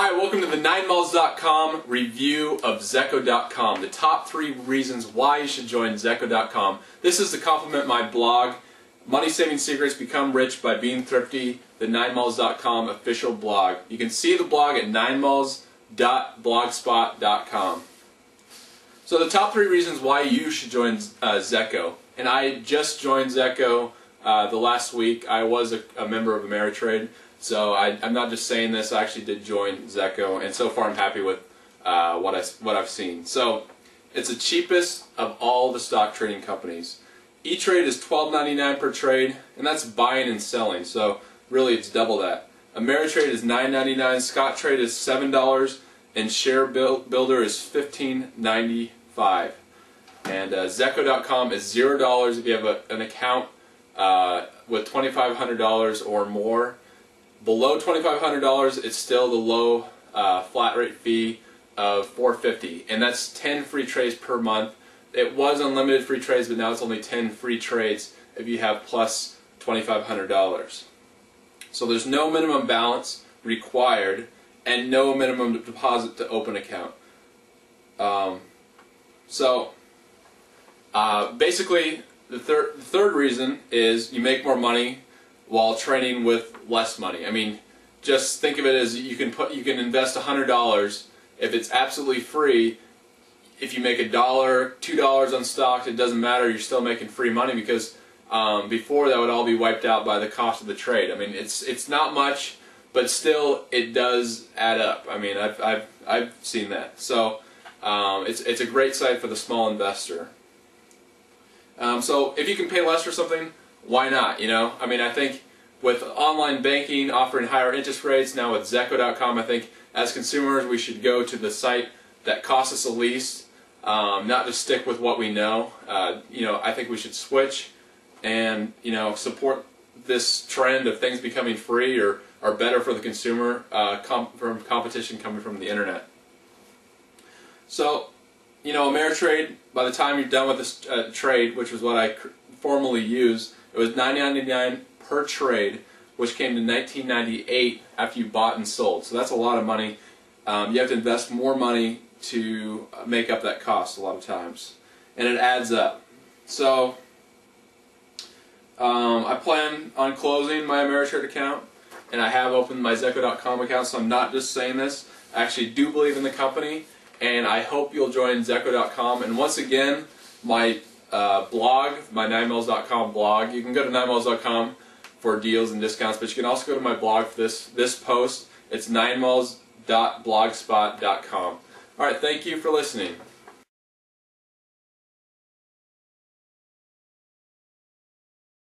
Hi, welcome to the 9malls.com review of Zecco.com, the top 3 reasons why you should join Zecco.com. This is to complement my blog, Money Saving Secrets Become Rich by Being Thrifty, the 9malls.com official blog. You can see the blog at 9malls.blogspot.com. So the top 3 reasons why you should join Zecco. And I just joined Zecco the last week. I was a member of Ameritrade. So I'm not just saying this, I actually did join Zecco, and so far I'm happy with what I've seen. So it's the cheapest of all the stock trading companies. E-Trade is $12.99 per trade, and that's buying and selling, so really it's double that. Ameritrade is $9.99, Scottrade is $7, and ShareBuilder is $15.95. And Zecco.com is $0 if you have an account with $2,500 or more. Below $2,500, it's still the low flat rate fee of $4.50, and that's 10 free trades per month. It was unlimited free trades, but now it's only 10 free trades if you have plus $2,500. So there's no minimum balance required and no minimum deposit to open account. Basically, the third reason is you make more money while trading with less money. I mean, just think of it as you can invest $100 if it's absolutely free. If you make $1, $2 on stocks, it doesn't matter. You're still making free money because before that would all be wiped out by the cost of the trade. I mean, it's not much, but still it does add up. I mean, I've seen that. So it's a great site for the small investor. So if you can pay less for something, why not? You know, I mean, I think with online banking offering higher interest rates, now with Zecco.com, I think as consumers we should go to the site that costs us the least, not just stick with what we know. You know, I think we should switch and, you know, support this trend of things becoming free or are better for the consumer from competition coming from the internet. So, you know, Ameritrade, by the time you're done with this trade, which was what I formerly used, it was $9.99 per trade, which came to $19.98 after you bought and sold. So that's a lot of money. You have to invest more money to make up that cost a lot of times, and it adds up. So I plan on closing my Ameritrade account, and I have opened my Zecco.com account, so I'm not just saying this. I actually do believe in the company, and I hope you'll join Zecco.com. and once again, my blog, my 9malls.com blog. You can go to 9malls.com for deals and discounts, but you can also go to my blog for this post. It's 9malls.blogspot.com. All right, thank you for listening.